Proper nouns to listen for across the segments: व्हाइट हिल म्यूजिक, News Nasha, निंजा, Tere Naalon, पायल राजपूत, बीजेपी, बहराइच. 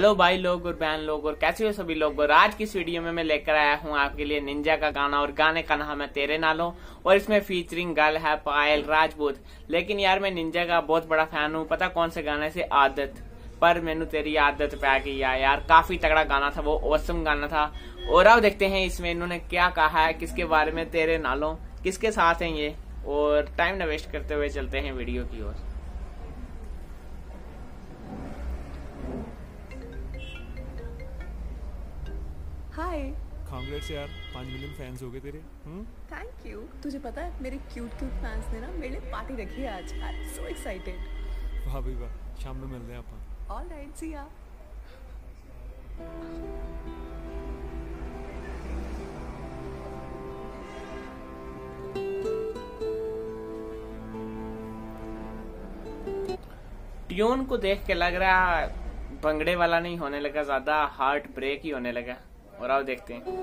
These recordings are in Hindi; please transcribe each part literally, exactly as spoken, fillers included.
हेलो भाई लोग और बहन लोग और कैसे हो सभी लोग। और आज की इस वीडियो में मैं लेकर आया हूं आपके लिए निंजा का गाना और गाने का नाम है तेरे नालों और इसमें फीचरिंग गर्ल है पायल राजपूत। लेकिन यार मैं निंजा का बहुत बड़ा फैन हूं, पता कौन से गाने से आदत, पर मैंने तेरी आदत पै गई यार। काफी तगड़ा गाना था वो, औसम गाना था। और अब देखते हैं इसमें इन्होंने क्या कहा है, किसके बारे में तेरे नालों, किसके साथ है ये। और टाइम न वेस्ट करते हुए चलते हैं वीडियो की ओर। हाय कांग्रेस यार, पाँच मिलियन फैंस हो गए तेरे। Thank you. तुझे पता है मेरे क्यूट क्यूट फैंस ने ना मेरे लिए पार्टी रखी है आज। I am so excited. वाह भाई वाह, शाम में मिलते हैं अपन। ऑलराइट सी या। ट्यून को देख के लग रहा भंगड़े वाला नहीं होने लगा, ज्यादा हार्ट ब्रेक ही होने लगा। और आओ देखते हैं।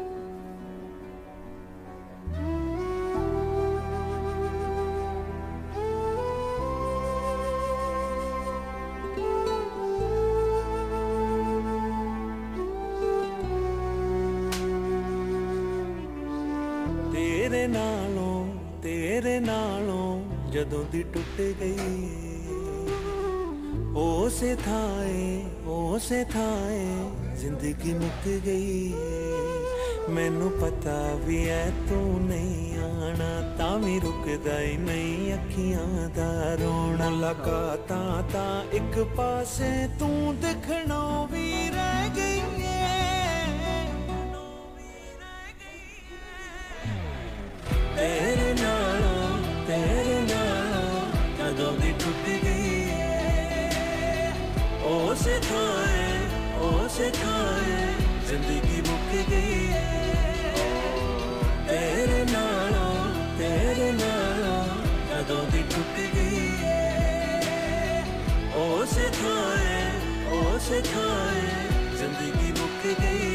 तेरे नालों तेरे नालों जदों दी टुट गई ओस थाए ओस थाए जिंदगी मुक गई। मैनू पता भी है तू नहीं आना, तामी रुकदा ही नहीं अखियां दा रोण लगा। ता एक पासे तू दिखना भी रह गई है। तेरे नालों तेरे नालों कदों दी टुट गई ओस थाए जिंदगी मुक गई। तेरे नालों तेरे नालों कदों दी टुट गई ओस थाए ओस थाए जिंदगी मुक गई।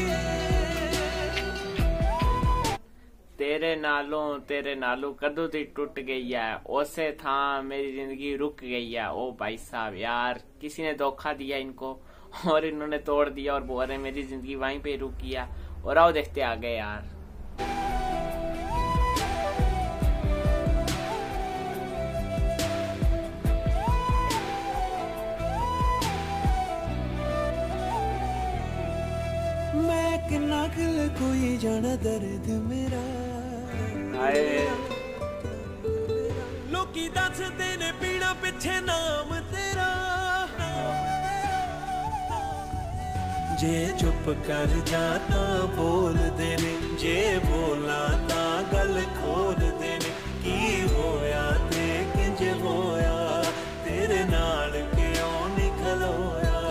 तेरे नालों तेरे नालों कदों दी टुट गई है ओस था मेरी जिंदगी रुक गई है। ओ भाई साहब यार, किसी ने धोखा दिया इनको और इन्होंने तोड़ दिया और बोल रहे मेरी जिंदगी वहीं पे रुक गया। और आओ देखते आ गए यार। मैं कि नकल कोई जाना दर्द मेरा लोकी दसदे ने पीड़ा पिछे नाम तेरा। जे चुप कर जाता बोल देने, जे बोला ता गल खोल देने। की होया ते किंज होया तेरे नाल क्यों निकलोया।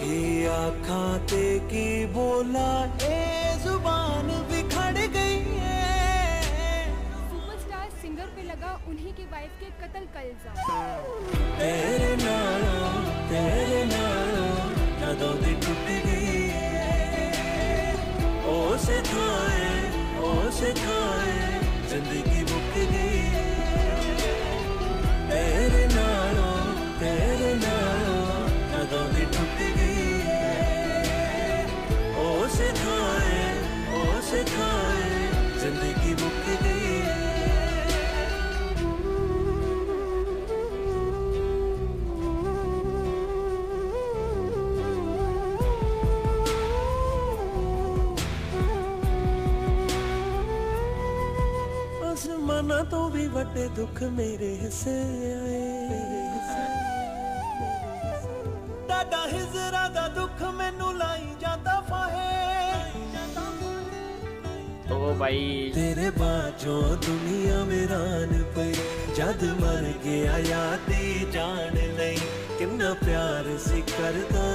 की आँखां ते की बोला ए जुबान बिखड़ गई है। सुपरस्टार सिंगर पे लगा उन्हीं की वाइफ के कत्ल का इल्जाम। तेरे नालों तेरे नालों कदों दी टुट गई ओस थाए ओस थाए जिंदगी मुक गई। तेरे नालों तेरे नालों कदों दी टुट गई ओस थाए ओस थाए जिंदगी मुक गई। आसमाना तो भी बड़े दुख मेरे हिस्से आए। दादा हिजरा दा दुख मैनू लाई जाता फाहे। तो भाई तेरे बाजो दुनिया मेरान पे जद मर गया याद जान लई। कितना प्यार से करदा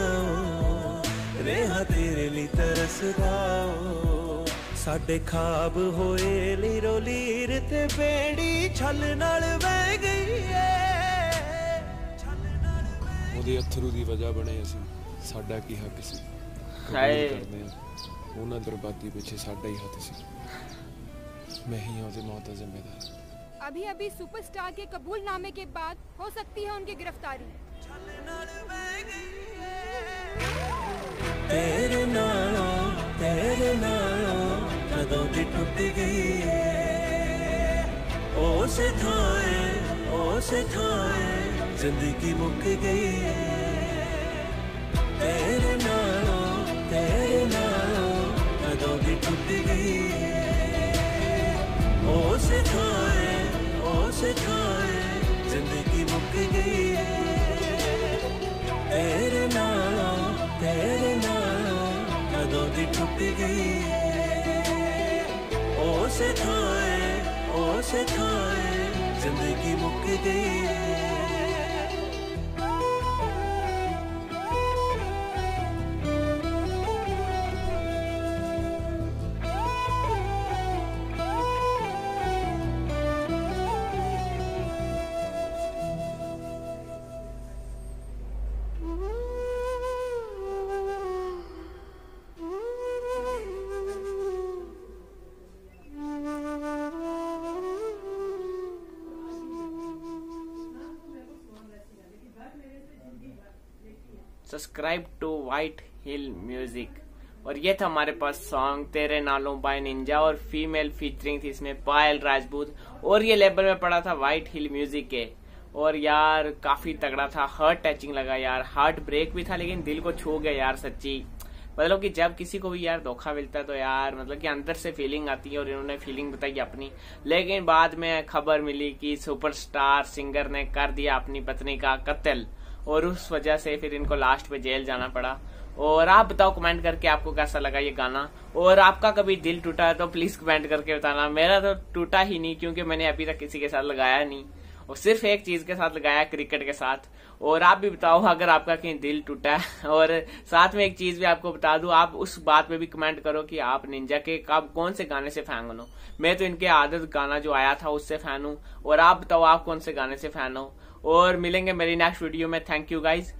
रेहा तेरे लिए तरसदा। साडे खाब होए लीरो लीर ते बेड़ी छल नाल बह गई है। ओदे अथरू दी वजह बने असी, साडा की हक सी। हाय उना बर्बादी पीछे साडा ही हाथ सी। मैं ही ओदे मौत दा जिम्मेदार। अभी अभी सुपरस्टार के कबूलनामे के बाद हो सकती है उनकी गिरफ्तारी। छल नाल बह गई है। जिंदगी ओस थाए ओस थाए जिंदगी मुक गई तेरे नालों तेरे नालों कदों की टूट गई ओस थाए ओस थाए जिंदगी मुक गई तेरे नालों तेरे नालों कदों की टूट गई ओ से थाए ओ से थाए जिंदगी मुक गई है। Subscribe to व्हाइट हिल म्यूजिक। और ये था हमारे पास सॉन्ग तेरे नालों बाय निंजा और फीमेल फीचरिंग थी इसमें पायल राजपूत और ये लेबल में पड़ा था व्हाइट हिल म्यूजिक के। और यार काफी तगड़ा था, हार्ट टचिंग लगा यार, हार्ट ब्रेक भी था लेकिन दिल को छू गया यार सच्ची। मतलब कि जब किसी को भी यार धोखा मिलता है तो यार मतलब कि अंदर से फीलिंग आती है और इन्होंने फीलिंग बताई अपनी। लेकिन बाद में खबर मिली कि सुपरस्टार सिंगर ने कर दिया अपनी पत्नी का कत्ल और उस वजह से फिर इनको लास्ट में जेल जाना पड़ा। और आप बताओ कमेंट करके आपको कैसा लगा ये गाना, और आपका कभी दिल टूटा है तो प्लीज कमेंट करके बताना। मेरा तो टूटा ही नहीं क्योंकि मैंने अभी तक किसी के साथ लगाया नहीं और सिर्फ एक चीज के साथ लगाया, क्रिकेट के साथ। और आप भी बताओ अगर आपका कहीं दिल टूटा है। और साथ में एक चीज भी आपको बता दूं, आप उस बात पे भी कमेंट करो कि आप निंजा के आप कौन से गाने से फैन हो। मैं तो इनके आदत गाना जो आया था उससे फैन हूँ, और आप बताओ आप कौन से गाने से फैन हो। और मिलेंगे मेरी नेक्स्ट वीडियो में। Thank you guys.